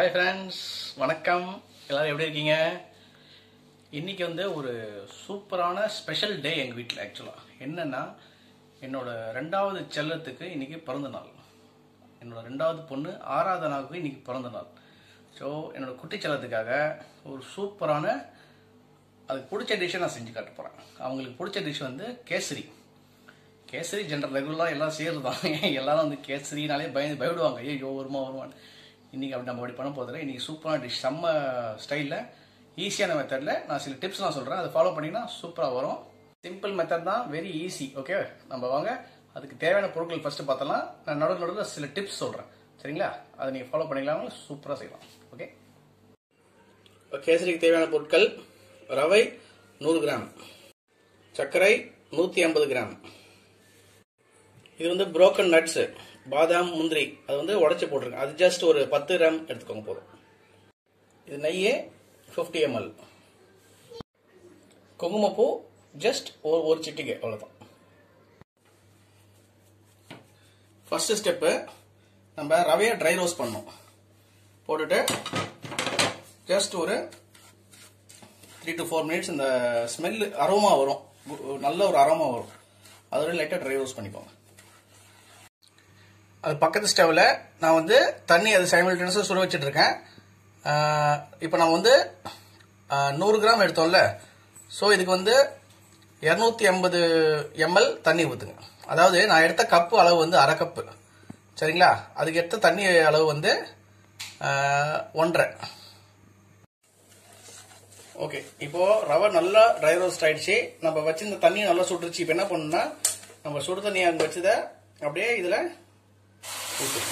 Hi friends वणक्कम எல்லாரும் எப்படி இருக்கீங்க இன்னைக்கு வந்து ஒரு சூப்பரான ஸ்பெஷல் டே எங்க வீட்ல एक्चुअली என்னன்னா என்னோட இரண்டாவது செல்லத்துக்கு இன்னைக்கு பிறந்தநாள் என்னோட இரண்டாவது பொண்ணு ஆராதனாவுக்கு இன்னைக்கு பிறந்தநாள் சோ என்னோட குட்டி செல்லத்துக்காக ஒரு சூப்பரான அதுக்கு பிடிச்ச டிஷ் நான் செஞ்சு காட்ட போறேன் அவங்களுக்கு பிடிச்ச டிஷ் வந்து கேசரி கேசரி ஜெனரல் ரெகுலரா எல்லாம் சேர்றதாங்க எல்லாரும் அந்த கேசரினாலே பயப்படுவாங்க ஐயோ வருமா इनकी अब नम्बर पड़े इनकी सूपर डिश सेम्म स्टैल ईसिया मेथड ना सब टिप्स ना सुल्हरें अ फॉलो पड़ी सूपर वो simple method very easy okay number वाँग अद्वान फर्स्ट पाला ना नड़ सब टिप्स सुल्हरें सर फॉलो पड़ा सूपर से ओके केसरी रवे 100 ग्राम सक्कரை 150 ग्राम इत ब्रोकन नट्स बादाम मुंद्री अब उड़च अब जस्ट और 10 ग्राम नये 50 ml कुंगुमपू जस्ट और चिटिके फर्स्ट स्टेप नम्बर रवे ड्राई रोस्ट पन्नोम जस्ट और 3 to 4 मिनट्स स्मेल अरोमा वरुम नल्ला और अरोमा वरुम अदोड लाइटा ड्राई रोस्ट पन्निकोंगा अब पकड़ स्टव ना वो तनी अब सैमल्टेनियसा सुड़ वचिटर इन 100 ग्राम सो इतनी वो 250 ml तनी ऊतुंगा ना एड़ता कप अलव अर कप सर अद तनी अलव वो ओके रवा नल्ला ड्राई रोस्ट आयिरुच्चु नम्म वच्चिरुந்த தண்ணி நல்லா சுடுச்சு இப்போ என்ன பண்ணனும்னா நம்ம சுடு தண்ணியை அங்க வச்சிதே அப்படியே இதுல ஊத்துங்க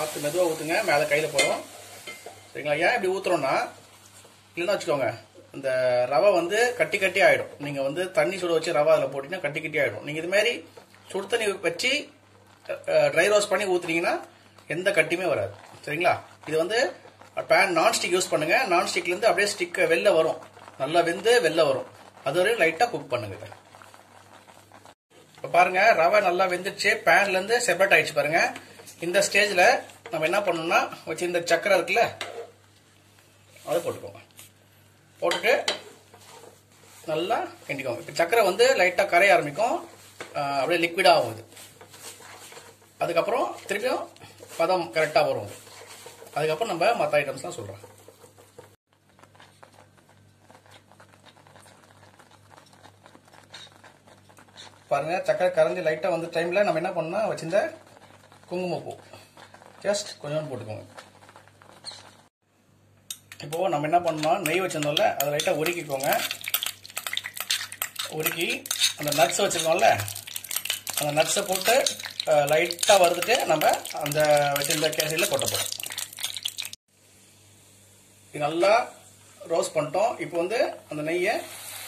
ஆத்து மெதுவா ஊத்துங்க மேல கையில போறோம் சரிங்களா ஏன் இப்படி ஊத்துறோம்னா இல்லனா வெச்சுக்கோங்க இந்த ரவை வந்து கட்டி கட்டி ஆயிடும் நீங்க வந்து தண்ணி சுடு வச்சு ரவை அதல போட்டீங்கன்னா கட்டி கட்டி ஆயிடும் நீங்க இது மாதிரி சுடு தண்ணி வச்சி ட்ரை ரோஸ்ட் பண்ணி ஊத்துறீங்கன்னா எந்த கட்டியுமே வராது சரிங்களா இது வந்து पैन नॉन्स्टिक यूस पड़ूंगे नॉन्स्टिक लेंदे अपने स्टिक वेल्ला वरों नल्ला वेंदे वेल्ला वरों अदरे लाइटा कुक पड़ूंगे तो पारंगे रवा नल्ला वेंदे चे पैन लेंदे सेपरेट आइच पारंगे इंदा स्टेज ले नम्मे ना पन्ना वच्चे इंदा चक्कर रखले आदे पोट के नल्ला किंडी कोंगे चक्कर वंदे लाइटा करे यार मिको अपने लिक्विड आऊँ अदे कपरों त्रिपियों पदम करेक्टा वरों अदुकप्परम नम्म मत्त आइटम्स एल्लाम सोल्रेन पारुंगा चक्कर करंजी लाइटा वंद टाइमला नम्म एन्ना पण्णना वच्चिंद कुंगुमपू जस्ट कोंजम पोट्टुकोंगा इप्पो नम्म एन्ना पण्णना नेय् वच्चिरुंदोमल्ला अद लाइटा उरुकिकोंगा उरुकि अंद नट्स वच्चिरुंदोमल्ला अंद नट्स पोट्टु लाइटा वरुदुक्कु नम्म अंद वच्चिरुंद केसरियिल कोट्टपोडुम நல்லா ரோஸ்ட் பண்ணிட்டோம் இப்போ வந்து அந்த நெய்யை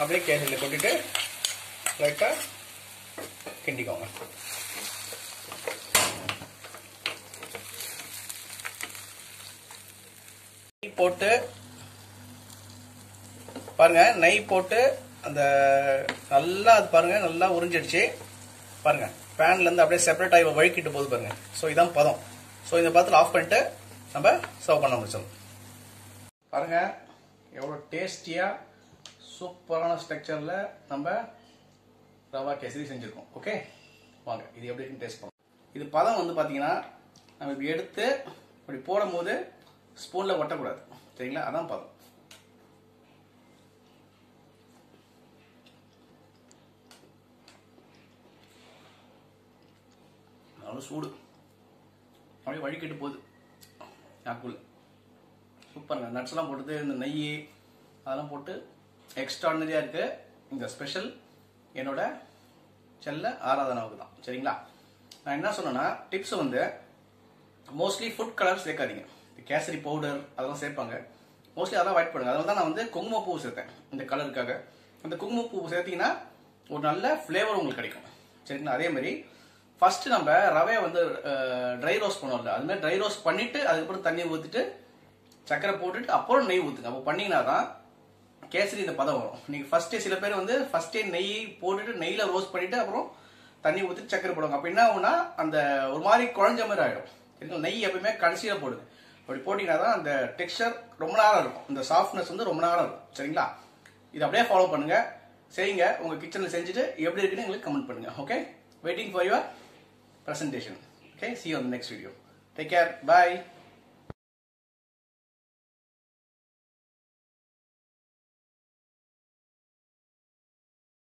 அப்படியே கேசரியில கொட்டிட்டு லைட்டா கிண்டிக்கோங்க நெய் போட்டு பாருங்க நெய் போட்டு அந்த நல்லா அது பாருங்க நல்லா உறிஞ்சிடுச்சு பாருங்க panல இருந்து அப்படியே செப்பரேட் ஆயி வழுக்கிட்டு போகுது பாருங்க சோ இதான் பதம் சோ இந்த பதத்துல ஆஃப் பண்ணிட்டு நம்ம சர்வ் பண்ண முடிச்சோம் பாருங்க எவ்வளவு டேஸ்டியா சூப்பரான ஸ்ட்ரக்சர்ல நம்ம ரவா கேசரி செஞ்சிருக்கோம் ஓகே வாங்க இது எப்படி இருக்குன்னு டேஸ்ட் பண்ணுங்க இது பதம் வந்து பாத்தீங்கன்னா நம்ம இப்படி எடுத்து இப்படி போடும்போது ஸ்பூன்ல ஒட்ட கூடாது சரிங்களா அதான் பதம் நல்ல சூடு அப்படியே வழிக்கிட்டு போகுது நாக்குள்ள सूपर नट्स नई एक्स्ट्राऑर्डिनरी स्पेशल चल आराधना सर ना इना सुनना टिप्स वो मोस्टली फूड कलर सेकादींगे केसरी पाउडर अदला सेप्पांगे मोस्टली अदला अवॉइड पण्णुंगा अदला ना वंदु कुंगुमपू सेत्तेन इंद कलरुक्काग अंद कुंगुमपू सेत्तींगना ओरु नल्ला फ्लेवर उंगलुक्कु कडिक्कुम सरिंगा अदे मारी फर्स्ट नम्म रवै वंदु ड्राई रोस्ट पण्णुवोम अदु मारी ड्राई रोस्ट पण्णिट्टु अदुक्कु अप्पुறம் தண்ணி ஊத்திட்டு சக்கரை போட்டுட்டு அப்புறம் நெய் ஊத்துங்க அப்ப பண்ணீங்கனாதான் கேசரி இந்த பதம் வரும் நீங்க ஃபர்ஸ்ட் சில பேர் வந்து ஃபர்ஸ்ட் நெய் போட்டுட்டு நெய்ல ரோஸ்ட் பண்ணிட்டு அப்புறம் தண்ணி ஊத்தி சக்கரை போடுவாங்க அப்ப என்ன ஆகும்னா அந்த ஒரு மாதிரி குழஞ்ச மாதிரி ஆயிடும் நெய் எப்பவுமே கடைசியில போடுங்க அப்படி போடினா தான் அந்த டெக்ஸ்சர் ரொம்ப நேரம் இருக்கும், இந்த சாஃப்ட்னஸ் வந்து ரொம்ப நேரம் இருக்கும். சரிங்களா? இது அப்படியே ஃபாலோ பண்ணுங்க, செய்யுங்க. உங்க கிச்சன்ல செஞ்சுட்டு எப்படி இருக்குன்னு உங்களுக்கு கமெண்ட் பண்ணுங்க. Okay, waiting for your presentation. Okay, see you on the next video. Take care. Bye.